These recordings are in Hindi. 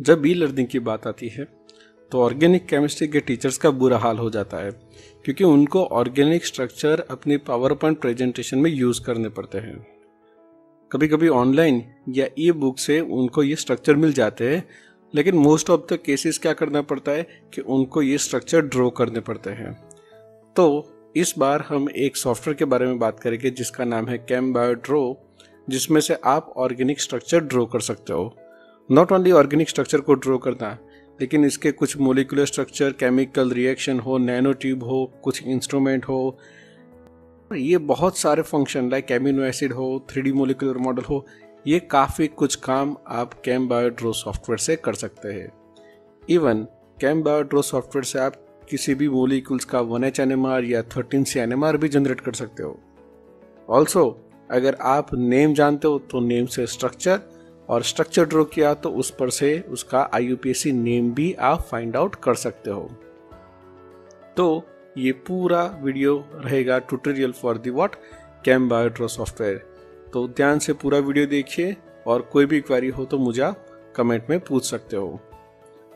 जब ई लर्निंग की बात आती है तो ऑर्गेनिक केमिस्ट्री के टीचर्स का बुरा हाल हो जाता है, क्योंकि उनको ऑर्गेनिक स्ट्रक्चर अपने पावरपॉइंट प्रेजेंटेशन में यूज़ करने पड़ते हैं। कभी कभी ऑनलाइन या ई बुक से उनको ये स्ट्रक्चर मिल जाते हैं, लेकिन मोस्ट ऑफ द केसेस क्या करना पड़ता है कि उनको ये स्ट्रक्चर ड्रॉ करने पड़ते हैं। तो इस बार हम एक सॉफ्टवेयर के बारे में बात करेंगे जिसका नाम है ChemDraw, जिसमें से आप ऑर्गेनिक स्ट्रक्चर ड्रॉ कर सकते हो। नॉट ओनली ऑर्गेनिक स्ट्रक्चर को ड्रॉ करना, लेकिन इसके कुछ मोलिकुलर स्ट्रक्चर, केमिकल रिएक्शन हो, नैनो ट्यूब हो, कुछ इंस्ट्रूमेंट हो, ये बहुत सारे फंक्शन लाइक एमिनो एसिड हो, 3D मोलिकुलर मॉडल हो, ये काफ़ी कुछ काम आप ChemDraw सॉफ्टवेयर से कर सकते हैं। इवन ChemDraw सॉफ्टवेयर से आप किसी भी मोलिकुल्स का 1H NMR या 13C NMR भी जनरेट कर सकते हो। ऑल्सो अगर आप नेम जानते हो तो नेम से स्ट्रक्चर, और स्ट्रक्चर ड्रॉ किया तो उस पर से उसका IUPAC नेम भी आप फाइंड आउट कर सकते हो। तो ये पूरा वीडियो रहेगा tutorial for the what ChemDraw software. तो ध्यान से पूरा वीडियो देखिए और कोई भी क्वेरी हो तो मुझे आप कमेंट में पूछ सकते हो।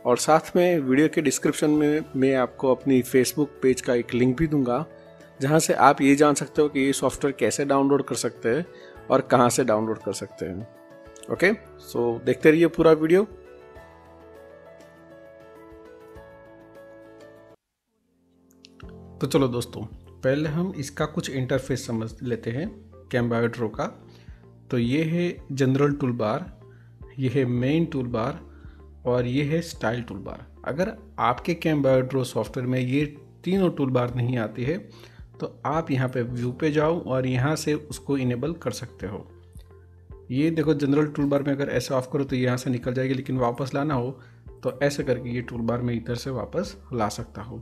और साथ में वीडियो के डिस्क्रिप्शन में मैं आपको अपनी फेसबुक पेज का एक लिंक भी दूंगा, जहां से आप ये जान सकते हो कि ये सॉफ्टवेयर कैसे डाउनलोड कर सकते हैं और कहां से डाउनलोड कर सकते हैं। ओके, सो देखते रहिए पूरा वीडियो। तो चलो दोस्तों, पहले हम इसका कुछ इंटरफेस समझ लेते हैं ChemDraw का। तो ये है जनरल टूल बार, ये है मेन टूल बार और ये है स्टाइल टूल बार। अगर आपके ChemDraw सॉफ्टवेयर में ये तीनों टूल बार नहीं आती है तो आप यहाँ पे व्यू पे जाओ और यहाँ से उसको इनेबल कर सकते हो। ये देखो, जनरल टूल बार में अगर ऐसे ऑफ करो तो यहाँ से निकल जाएगी, लेकिन वापस लाना हो तो ऐसे करके ये टूल बार में इधर से वापस ला सकता हो।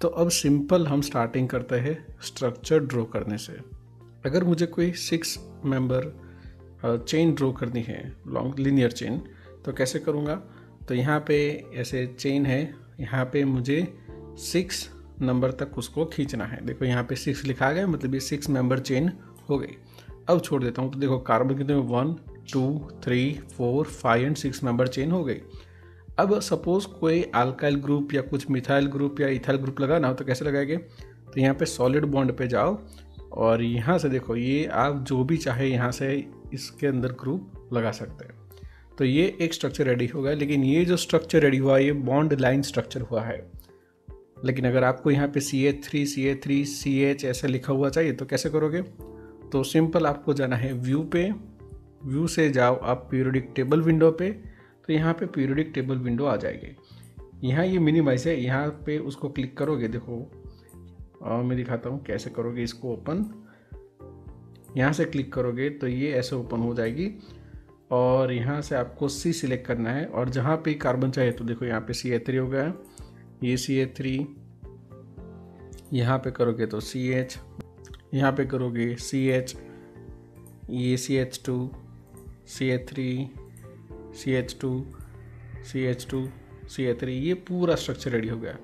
तो अब सिंपल हम स्टार्टिंग करते हैं स्ट्रक्चर ड्रॉ करने से। अगर मुझे कोई 6 मेंबर चेन ड्रॉ करनी है, लॉन्ग लीनियर चेन, तो कैसे करूँगा? तो यहाँ पे ऐसे चेन है, यहाँ पे मुझे 6 नंबर तक उसको खींचना है। देखो यहाँ पे 6 लिखा गया, मतलब ये 6 मेंबर चेन हो गई। अब छोड़ देता हूँ तो देखो कार्बन कितने में 1, 2, 3, 4, 5 एंड 6 मेंबर चेन हो गई। अब सपोज कोई अल्काइल ग्रुप या कुछ मिथाइल ग्रुप या इथाइल ग्रुप लगाना हो तो कैसे लगाएंगे? तो यहाँ पे सॉलिड बॉन्ड पे जाओ और यहाँ से देखो, ये आप जो भी चाहे यहाँ से इसके अंदर ग्रुप लगा सकते हैं। तो ये एक स्ट्रक्चर रेडी होगा, लेकिन ये जो स्ट्रक्चर रेडी हुआ ये बॉन्ड लाइन स्ट्रक्चर हुआ है। लेकिन अगर आपको यहाँ पे CH3 CH3 CH ऐसे लिखा हुआ चाहिए तो कैसे करोगे? तो सिंपल आपको जाना है व्यू पे, व्यू से जाओ आप पीरियोडिक टेबल विंडो पे। तो यहाँ पे पीरियोडिक टेबल विंडो आ जाएगी। यहाँ ये मिनिमाइज है, यहाँ पे उसको क्लिक करोगे। देखो मैं दिखाता हूँ कैसे करोगे इसको ओपन। यहाँ से क्लिक करोगे तो ये ऐसे ओपन हो जाएगी और यहाँ से आपको C सिलेक्ट करना है और जहाँ पे कार्बन चाहिए तो देखो यहाँ पे CH3 हो गया है, ये CH3, यहाँ पे करोगे तो CH, यहाँ पे करोगे CH, ये CH2, CH3, CH2, CH2, CH3, ये पूरा स्ट्रक्चर रेडी हो गया।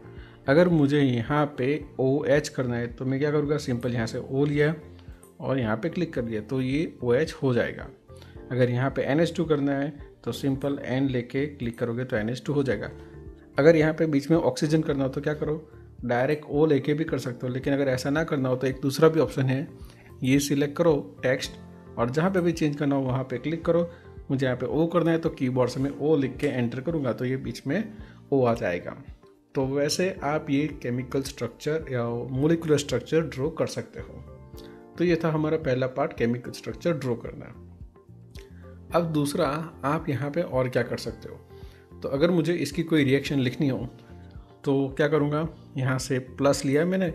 अगर मुझे यहाँ पे OH करना है तो मैं क्या करूँगा? सिंपल यहाँ से O लिया और यहाँ पे क्लिक कर दिया तो ये OH हो जाएगा। अगर यहाँ पे NH2 करना है तो सिंपल N लेके क्लिक करोगे तो NH2 हो जाएगा। अगर यहाँ पे बीच में ऑक्सीजन करना हो तो क्या करो? डायरेक्ट O लेके भी कर सकते हो। लेकिन अगर ऐसा ना करना हो तो एक दूसरा भी ऑप्शन है, ये सिलेक्ट करो टेक्स्ट और जहाँ पे भी चेंज करना हो वहाँ पे क्लिक करो। मुझे यहाँ पे O करना है तो कीबोर्ड से मैं O लिख के एंटर करूँगा तो ये बीच में O आ जाएगा। तो वैसे आप ये केमिकल स्ट्रक्चर या मोलिकुलर स्ट्रक्चर ड्रॉ कर सकते हो। तो ये था हमारा पहला पार्ट, केमिकल स्ट्रक्चर ड्रॉ करना। अब दूसरा आप यहाँ पे और क्या कर सकते हो? तो अगर मुझे इसकी कोई रिएक्शन लिखनी हो तो क्या करूँगा? यहाँ से प्लस लिया मैंने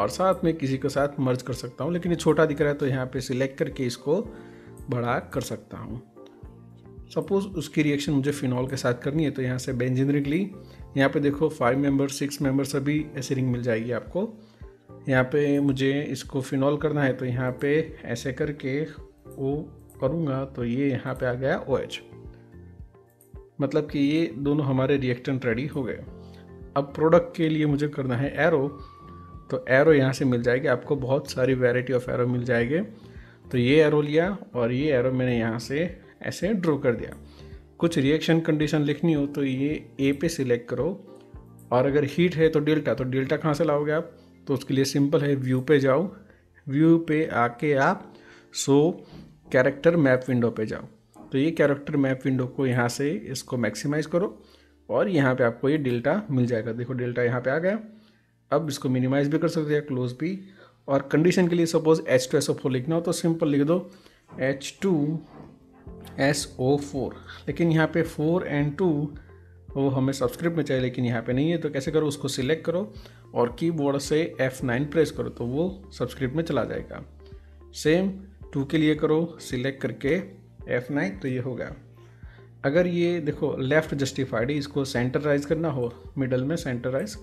और साथ में किसी के साथ मर्ज कर सकता हूँ, लेकिन ये छोटा दिख रहा है तो यहाँ पे सिलेक्ट करके इसको बड़ा कर सकता हूँ। सपोज़ उसकी रिएक्शन मुझे फिनॉल के साथ करनी है तो यहाँ से बेंजीन रिंग ली। यहाँ पे देखो 5 मेंबर 6 मेंबर सभी ऐसे रिंग मिल जाएगी आपको। यहाँ पे मुझे इसको फिनॉल करना है तो यहाँ पे ऐसे करके O करूँगा तो ये यहाँ पे आ गया OH, मतलब कि ये दोनों हमारे रिएक्टेंट रेडी हो गए। अब प्रोडक्ट के लिए मुझे करना है एरो, तो एरो यहाँ से मिल जाएगी आपको, बहुत सारी वैरायटी ऑफ एरो मिल जाएगी। तो ये एरो लिया और ये एरो मैंने यहाँ से ऐसे ड्रॉ कर दिया। कुछ रिएक्शन कंडीशन लिखनी हो तो ये ए पे सिलेक्ट करो, और अगर हीट है तो डेल्टा, तो डेल्टा कहाँ से लाओगे आप? तो उसके लिए सिंपल है, व्यू पे जाओ, व्यू पे आके आप सो कैरेक्टर मैप विंडो पे जाओ। तो ये कैरेक्टर मैप विंडो को यहाँ से इसको मैक्सिमाइज करो और यहाँ पे आपको ये डेल्टा मिल जाएगा। देखो डेल्टा यहाँ पे आ गया। अब इसको मिनिमाइज भी कर सकते हैं, क्लोज भी। और कंडीशन के लिए सपोज H2SO4 लिखना हो तो सिंपल लिख दो H2SO4, लेकिन यहाँ पे 4 एंड 2 वो हमें सब्सक्रिप्ट में चाहिए लेकिन यहाँ पे नहीं है, तो कैसे करो, उसको सिलेक्ट करो और कीबोर्ड से F9 प्रेस करो तो वो सब्सक्रिप्ट में चला जाएगा। सेम 2 के लिए करो, सिलेक्ट करके F9, तो ये होगा। अगर ये देखो लेफ़्ट जस्टिफाइड, इसको सेंटराइज करना हो मिडल में सेंटराइज,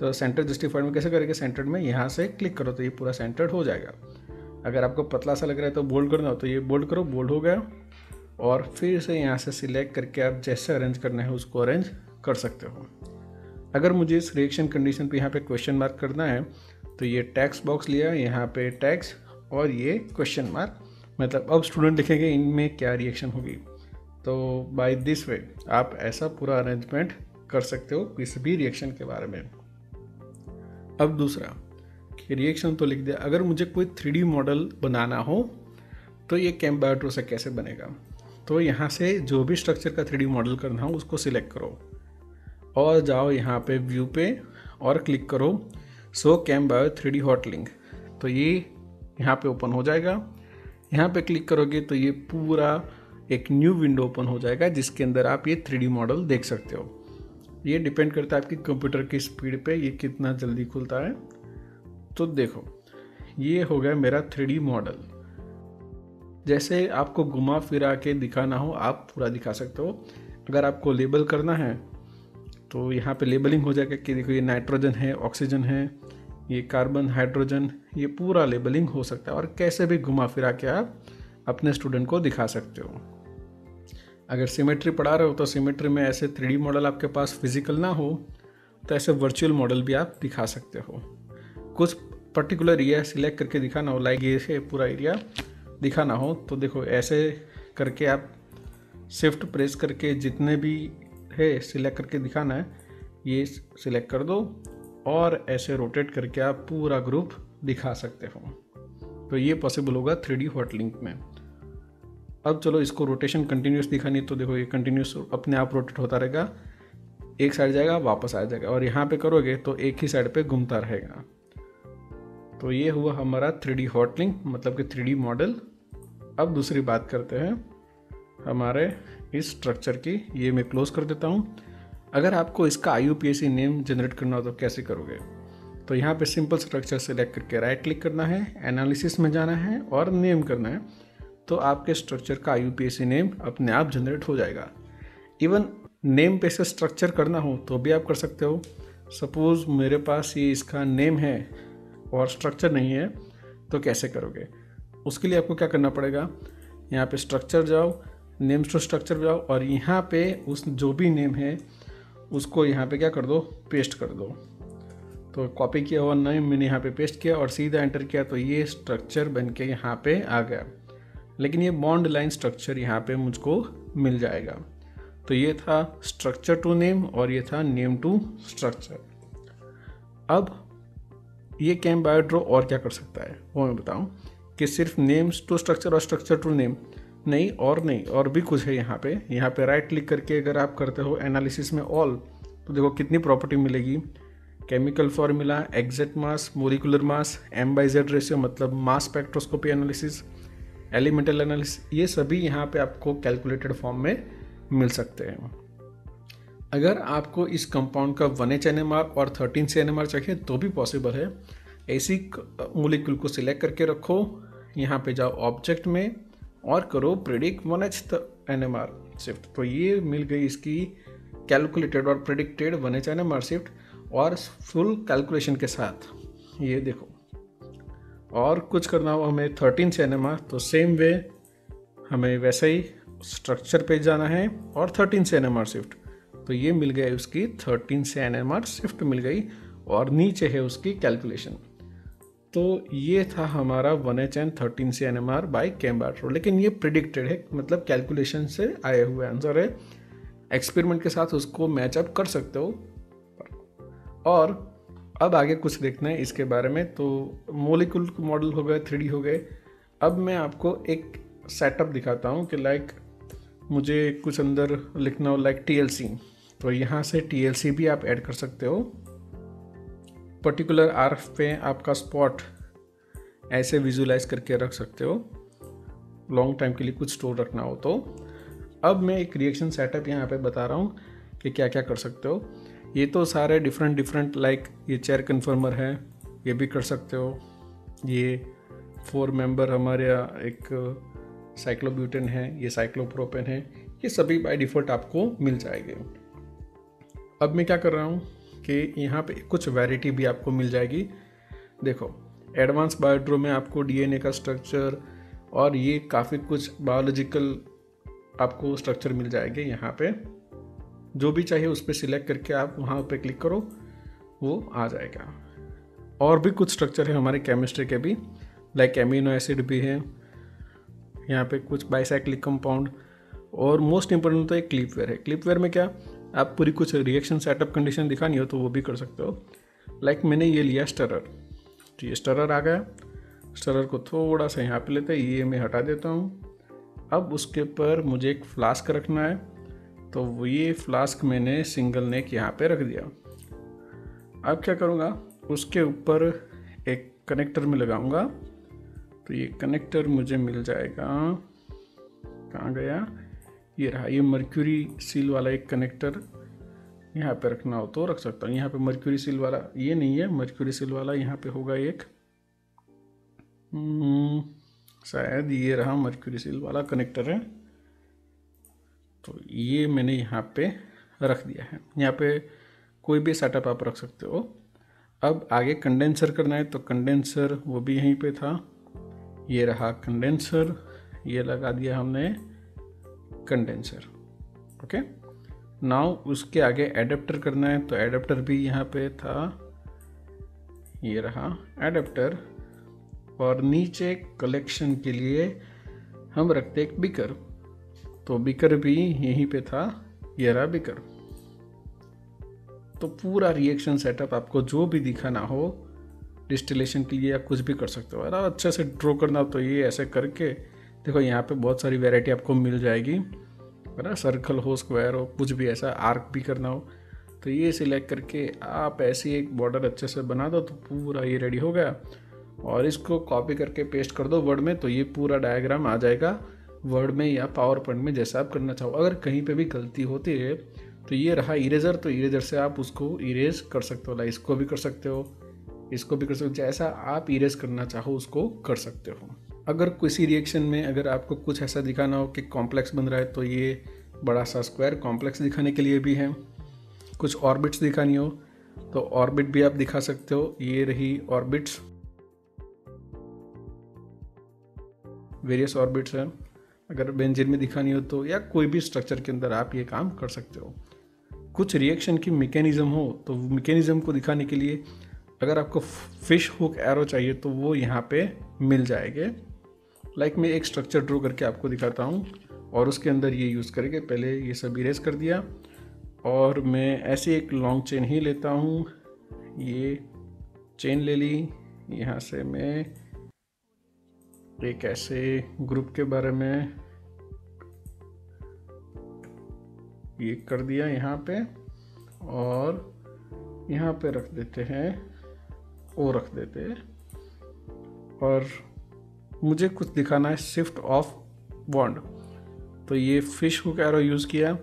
तो सेंटर जस्टिफाइड में कैसे करेंगे, सेंटर्ड में यहाँ से क्लिक करो तो ये पूरा सेंटर्ड हो जाएगा। अगर आपको पतला सा लग रहा है तो बोल्ड करना हो तो ये बोल्ड करो, बोल्ड हो गया। और फिर से यहाँ से सिलेक्ट करके आप जैसे अरेंज करना है उसको अरेंज कर सकते हो। अगर मुझे इस रिएक्शन कंडीशन पे यहाँ पे क्वेश्चन मार्क करना है तो ये टेक्स्ट बॉक्स लिया, यहाँ पे टेक्स्ट और ये क्वेश्चन मार्क, मतलब अब स्टूडेंट लिखेंगे इनमें क्या रिएक्शन होगी। तो बाय दिस वे आप ऐसा पूरा अरेंजमेंट कर सकते हो किसी भी रिएक्शन के बारे में। अब दूसरा कि रिएक्शन तो लिख दिया, अगर मुझे कोई 3D मॉडल बनाना हो तो ये ChemDraw से कैसे बनेगा? तो यहाँ से जो भी स्ट्रक्चर का 3D मॉडल करना हो उसको सिलेक्ट करो और जाओ यहाँ पे व्यू पे और क्लिक करो so ChemDraw 3D hot link, तो ये यहाँ पे ओपन हो जाएगा। यहाँ पे क्लिक करोगे तो ये पूरा एक न्यू विंडो ओपन हो जाएगा जिसके अंदर आप ये 3D मॉडल देख सकते हो। ये डिपेंड करता है आपकी कंप्यूटर की स्पीड पे, ये कितना जल्दी खुलता है। तो देखो ये हो गया मेरा 3D मॉडल। जैसे आपको घुमा फिरा के दिखाना हो आप पूरा दिखा सकते हो। अगर आपको लेबल करना है तो यहाँ पे लेबलिंग हो जाएगा कि देखो ये नाइट्रोजन है, ऑक्सीजन है, ये कार्बन, हाइड्रोजन, ये पूरा लेबलिंग हो सकता है और कैसे भी घुमा फिरा के आप अपने स्टूडेंट को दिखा सकते हो। अगर सिमेट्री पढ़ा रहे हो तो सिमेट्री में ऐसे 3D मॉडल आपके पास फिजिकल ना हो तो ऐसे वर्चुअल मॉडल भी आप दिखा सकते हो। कुछ पर्टिकुलर एरिया सिलेक्ट करके दिखाना हो, लाइक ये से पूरा एरिया दिखाना हो तो देखो ऐसे करके आप शिफ्ट प्रेस करके जितने भी है सिलेक्ट करके दिखाना है ये सिलेक्ट कर दो और ऐसे रोटेट करके आप पूरा ग्रुप दिखा सकते हो। तो ये पॉसिबल होगा 3D हॉट लिंक में। अब चलो इसको रोटेशन कंटिन्यूस दिखानी है तो देखो ये कंटिन्यूस अपने आप रोटेट होता रहेगा, एक साइड जाएगा वापस आ जाएगा और यहाँ पे करोगे तो एक ही साइड पे घूमता रहेगा। तो ये हुआ हमारा 3D हॉट लिंक, मतलब कि 3D मॉडल। अब दूसरी बात करते हैं हमारे इस स्ट्रक्चर की, ये मैं क्लोज कर देता हूँ। अगर आपको इसका IUPAC नेम जनरेट करना हो तो कैसे करोगे? तो यहाँ पर सिंपल स्ट्रक्चर सेलेक्ट करके राइट क्लिक करना है, एनालिसिस में जाना है और नेम करना है तो आपके स्ट्रक्चर का IUPAC नेम अपने आप जनरेट हो जाएगा। इवन नेम पे से स्ट्रक्चर करना हो तो भी आप कर सकते हो। सपोज मेरे पास ये इसका नेम है और स्ट्रक्चर नहीं है तो कैसे करोगे? उसके लिए आपको क्या करना पड़ेगा, यहाँ पे स्ट्रक्चर जाओ, नेम्स टू स्ट्रक्चर जाओ और यहाँ पे उस जो भी नेम है उसको यहाँ पे क्या कर दो, पेस्ट कर दो। तो कॉपी किया हुआ नेम मैंने यहाँ पे पेस्ट किया और सीधा एंटर किया तो ये स्ट्रक्चर बन के यहाँ पे आ गया, लेकिन ये बॉन्ड लाइन स्ट्रक्चर यहाँ पे मुझको मिल जाएगा। तो ये था स्ट्रक्चर टू नेम और ये था नेम टू स्ट्रक्चर। अब ये ChemDraw और क्या कर सकता है वो मैं बताऊँ कि सिर्फ नेम्स टू स्ट्रक्चर और स्ट्रक्चर टू नेम नहीं, और भी कुछ है यहाँ पे। यहाँ पे राइट क्लिक करके अगर आप करते हो एनालिसिस में ऑल तो देखो कितनी प्रॉपर्टी मिलेगी, chemical formula, exact mass, molecular mass, M/Z ratio मतलब mass spectroscopy analysis, elemental analysis, ये सभी यहाँ पे आपको कैलकुलेटेड फॉर्म में मिल सकते हैं। अगर आपको इस कंपाउंड का 1H NMR और 13 CNMR चाहिए तो भी पॉसिबल है। ऐसी मोलिक्यूल को सिलेक्ट करके रखो, यहाँ पे जाओ ऑब्जेक्ट में और करो प्रेडिक्ट 1H NMR शिफ्ट, तो ये मिल गई इसकी कैलकुलेटेड और प्रेडिक्टेड 1H NMR शिफ्ट और फुल कैलकुलेशन के साथ। ये देखो और कुछ करना हो हमें 13 CNMR तो सेम वे हमें वैसे ही स्ट्रक्चर पे जाना है और 13 CNMR शिफ्ट, तो ये मिल गई उसकी 13 CNMR शिफ्ट मिल गई और नीचे है उसकी कैलकुलेशन। तो ये था हमारा 1HN 13C NMR bye ChemDraw। लेकिन ये प्रिडिक्टेड है, मतलब कैलकुलेशन से आए हुए आंसर है, एक्सपेरिमेंट के साथ उसको मैचअप कर सकते हो। और अब आगे कुछ देखना है इसके बारे में। तो मोलिकुल मॉडल हो गए, 3D हो गए। अब मैं आपको एक सेटअप दिखाता हूँ कि लाइक मुझे कुछ अंदर लिखना हो, लाइक TLC, तो यहाँ से TLC भी आप ऐड कर सकते हो। पर्टिकुलर आर्फ पे आपका स्पॉट ऐसे विजुलाइज करके रख सकते हो, लॉन्ग टाइम के लिए कुछ स्टोर रखना हो तो। अब मैं एक रिएक्शन सेटअप यहाँ पे बता रहा हूँ कि क्या क्या कर सकते हो। ये तो सारे डिफरेंट लाइक ये चेयर कन्फर्मर है, ये भी कर सकते हो। ये 4 मेंबर हमारे एक साइक्लोब्यूटेन है, ये साइक्लोप्रोपेन है, ये सभी बाय डिफ़ॉल्ट आपको मिल जाएंगे। अब मैं क्या कर रहा हूँ कि यहाँ पे कुछ वैरायटी भी आपको मिल जाएगी। देखो एडवांस बायोड्रो में आपको डीएनए का स्ट्रक्चर और ये काफ़ी कुछ बायोलॉजिकल आपको स्ट्रक्चर मिल जाएंगे। यहाँ पे जो भी चाहिए उस पर सिलेक्ट करके आप वहाँ पे क्लिक करो, वो आ जाएगा। और भी कुछ स्ट्रक्चर है हमारे केमिस्ट्री के भी, लाइक एमिनो एसिड भी है यहाँ पे, कुछ बाइसाइक्लिक कंपाउंड, और मोस्ट इम्पोर्टेंट तो एक क्लिपवेयर है। क्लिपवेयर में क्या आप पूरी कुछ रिएक्शन सेटअप कंडीशन दिखानी हो तो वो भी कर सकते हो। लाइक मैंने ये लिया स्टरर, तो ये स्टरर आ गया। स्टरर को थोड़ा सा यहाँ पे लेते हैं, ये मैं हटा देता हूँ। अब उसके ऊपर मुझे एक फ्लास्क रखना है, तो ये फ्लास्क मैंने सिंगल नेक यहाँ पे रख दिया। अब क्या करूँगा, उसके ऊपर एक कनेक्टर में लगाऊँगा, तो ये कनेक्टर मुझे मिल जाएगा, कहाँ गया, ये रहा, ये मर्क्यूरी सील वाला एक कनेक्टर यहाँ पे रखना हो तो रख सकता हूँ। यहाँ पे मर्क्यूरी सील वाला ये नहीं है, मर्क्यूरी सील वाला यहाँ पे होगा एक, शायद ये रहा मर्क्यूरी सील वाला कनेक्टर है, तो ये मैंने यहाँ पे रख दिया है। यहाँ पे कोई भी सेटअप आप रख सकते हो। अब आगे कंडेंसर करना है, तो कंडेंसर वो भी यहीं पर था, ये रहा कंडेंसर, ये लगा दिया हमने कंडेंसर। ओके, नाउ उसके आगे एडेप्टर करना है, तो एडेप्टर भी यहाँ पे था, ये रहा एडेप्टर। और नीचे कलेक्शन के लिए हम रखते एक बीकर, तो बीकर भी यहीं पे था, ये रहा बीकर। तो पूरा रिएक्शन सेटअप आपको जो भी दिखाना हो डिस्टिलेशन के लिए या कुछ भी कर सकते हो। अगर अच्छे से ड्रॉ करना हो तो ये ऐसे करके देखो, यहाँ पे बहुत सारी वैरायटी आपको मिल जाएगी, बराबर। सर्कल हो, स्क्वायर हो, कुछ भी ऐसा आर्क भी करना हो तो ये सिलेक्ट करके आप ऐसी एक बॉर्डर अच्छे से बना दो, तो पूरा ये रेडी हो गया। और इसको कॉपी करके पेस्ट कर दो वर्ड में, तो ये पूरा डायग्राम आ जाएगा वर्ड में या पावर पॉइंट में, जैसा आप करना चाहो। अगर कहीं पे भी गलती होती है तो ये रहा इरेजर, तो इरेजर से आप उसको इरेज कर सकते हो, लाइक इसको भी कर सकते हो, इसको भी कर सकते हो, जैसा आप इरेज करना चाहो उसको कर सकते हो। अगर किसी रिएक्शन में अगर आपको कुछ ऐसा दिखाना हो कि कॉम्प्लेक्स बन रहा है, तो ये बड़ा सा स्क्वायर कॉम्प्लेक्स दिखाने के लिए भी है। कुछ ऑर्बिट्स दिखानी हो तो ऑर्बिट भी आप दिखा सकते हो, ये रही ऑर्बिट्स, वेरियस ऑर्बिट्स हैं। अगर बेंजीन में दिखानी हो तो, या कोई भी स्ट्रक्चर के अंदर आप ये काम कर सकते हो। कुछ रिएक्शन की मैकेनिज्म हो तो मैकेनिज्म को दिखाने के लिए अगर आपको फिश हुक एरो चाहिए तो वो यहाँ पे मिल जाएंगे। लाइक मैं एक स्ट्रक्चर ड्रॉ करके आपको दिखाता हूँ और उसके अंदर ये यूज़ करेंगे। पहले ये सब इरेज कर दिया और मैं ऐसे एक लॉन्ग चेन ही लेता हूँ, ये चेन ले ली। यहाँ से मैं एक ऐसे ग्रुप के बारे में ये कर दिया यहाँ पे, और यहाँ पे रख देते हैं, ओ रख देते हैं। और मुझे कुछ दिखाना है शिफ्ट ऑफ बॉन्ड, तो ये फिश हुक एरो यूज़ किया।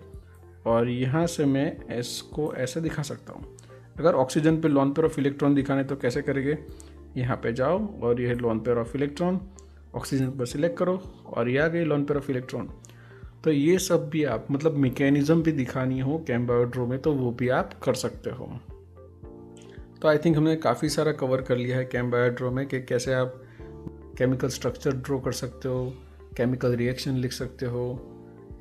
और यहाँ से मैं इसको ऐसे दिखा सकता हूँ। अगर ऑक्सीजन पे लॉन पेयर ऑफ इलेक्ट्रॉन दिखाने तो कैसे करेंगे, यहाँ पे जाओ और ये lone pair of electron, oxygen पर सिलेक्ट करो और ये आ गई लॉन पेयर ऑफ इलेक्ट्रॉन। तो ये सब भी आप, मतलब मैकेनिज्म भी दिखानी हो ChemDraw ड्रो में तो वो भी आप कर सकते हो। तो आई थिंक हमने काफ़ी सारा कवर कर लिया है ChemDraw ड्रो में कि कैसे आप केमिकल स्ट्रक्चर ड्रॉ कर सकते हो, केमिकल रिएक्शन लिख सकते हो,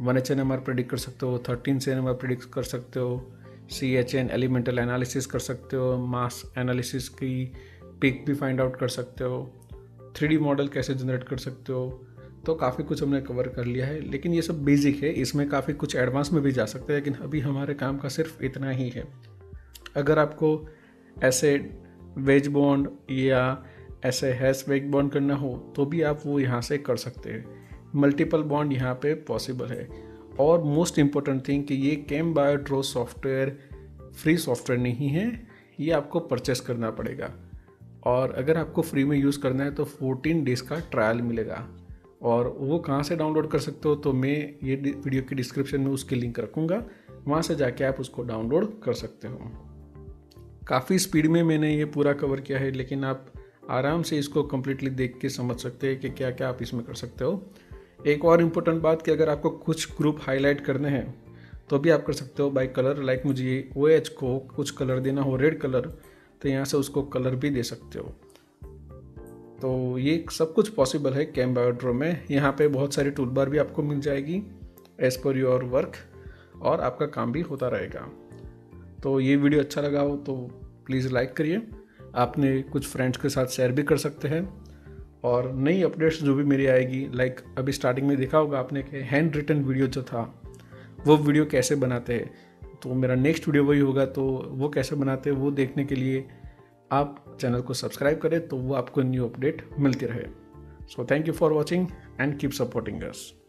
1HNMR प्रेडिक्ट कर सकते हो, 13C NMR प्रेडिक्ट कर सकते हो, CHN एलिमेंटल एनालिसिस कर सकते हो, मास एनालिसिस की पिक भी फाइंड आउट कर सकते हो, 3D मॉडल कैसे जनरेट कर सकते हो। तो काफ़ी कुछ हमने कवर कर लिया है, लेकिन ये सब बेसिक है, इसमें काफ़ी कुछ एडवांस में भी जा सकते हैं, लेकिन अभी हमारे काम का सिर्फ इतना ही है। अगर आपको ऐसे वेज बॉन्ड या ऐसे हैश वेज बॉन्ड करना हो तो भी आप वो यहाँ से कर सकते हैं, मल्टीपल बॉन्ड यहाँ पे पॉसिबल है। और मोस्ट इम्पोर्टेंट थिंग कि ये ChemDraw सॉफ्टवेयर फ्री सॉफ्टवेयर नहीं है, ये आपको परचेस करना पड़ेगा। और अगर आपको फ्री में यूज़ करना है तो 14 डेज़ का ट्रायल मिलेगा। और वो कहाँ से डाउनलोड कर सकते हो तो मैं ये वीडियो की डिस्क्रिप्शन में उसकी लिंक रखूँगा, वहाँ से जाके आप उसको डाउनलोड कर सकते हो। काफ़ी स्पीड में मैंने ये पूरा कवर किया है, लेकिन आप आराम से इसको कम्प्लीटली देख के समझ सकते हैं कि क्या क्या आप इसमें कर सकते हो। एक और इम्पोर्टेंट बात कि अगर आपको कुछ ग्रुप हाईलाइट करने हैं तो भी आप कर सकते हो बाय कलर। लाइक मुझे OH को कुछ कलर देना हो, रेड कलर, तो यहाँ से उसको कलर भी दे सकते हो। तो ये सब कुछ पॉसिबल है ChemDraw में। यहाँ पे बहुत सारी टूलबार भी आपको मिल जाएगी एज पर योर वर्क, और आपका काम भी होता रहेगा। तो ये वीडियो अच्छा लगा हो तो प्लीज़ लाइक करिए, आपने कुछ फ्रेंड्स के साथ शेयर भी कर सकते हैं। और नई अपडेट्स जो भी मेरी आएगी, लाइक अभी स्टार्टिंग में देखा होगा आपने कि हैंड रिटन वीडियो जो था वो वीडियो कैसे बनाते हैं, तो मेरा नेक्स्ट वीडियो वही होगा। तो वो कैसे बनाते हैं वो देखने के लिए आप चैनल को सब्सक्राइब करें, तो वो आपको न्यू अपडेट मिलती रहे। So thank you for watching and keep supporting us.